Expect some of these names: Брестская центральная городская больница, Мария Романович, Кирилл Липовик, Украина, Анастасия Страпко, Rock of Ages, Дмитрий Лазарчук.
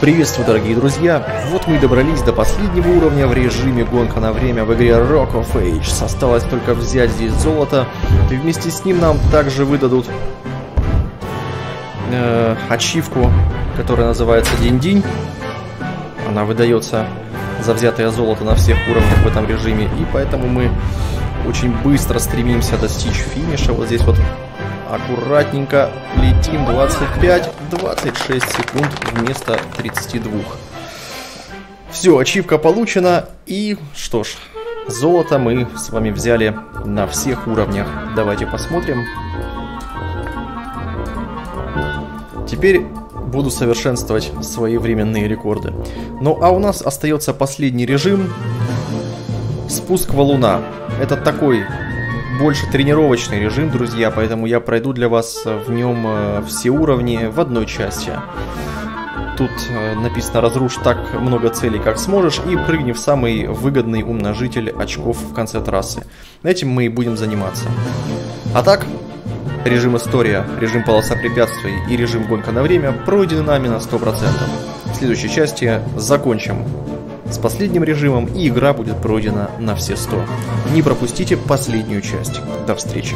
Приветствую, дорогие друзья! Вот мы и добрались до последнего уровня в режиме гонка на время в игре Rock of Ages. Осталось только взять здесь золото, и вместе с ним нам также выдадут ачивку, которая называется Динь-Динь. Она выдается за взятое золото на всех уровнях в этом режиме, и поэтому мы очень быстро стремимся достичь финиша. Вот здесь вот аккуратненько летим 25-26 секунд вместо 32. Все, ачивка получена. И что ж, золото мы с вами взяли на всех уровнях. Давайте посмотрим. Теперь буду совершенствовать свои временные рекорды. Ну а у нас остается последний режим. Спуск валуна. Это такой больше тренировочный режим, друзья, поэтому я пройду для вас в нем все уровни в одной части. Тут написано: разрушь так много целей, как сможешь, и прыгни в самый выгодный умножитель очков в конце трассы. Этим мы и будем заниматься. А так, режим история, режим полоса препятствий и режим гонка на время пройдены нами на 100%. В следующей части закончим с последним режимом, и игра будет пройдена на все 100. Не пропустите последнюю часть. До встречи.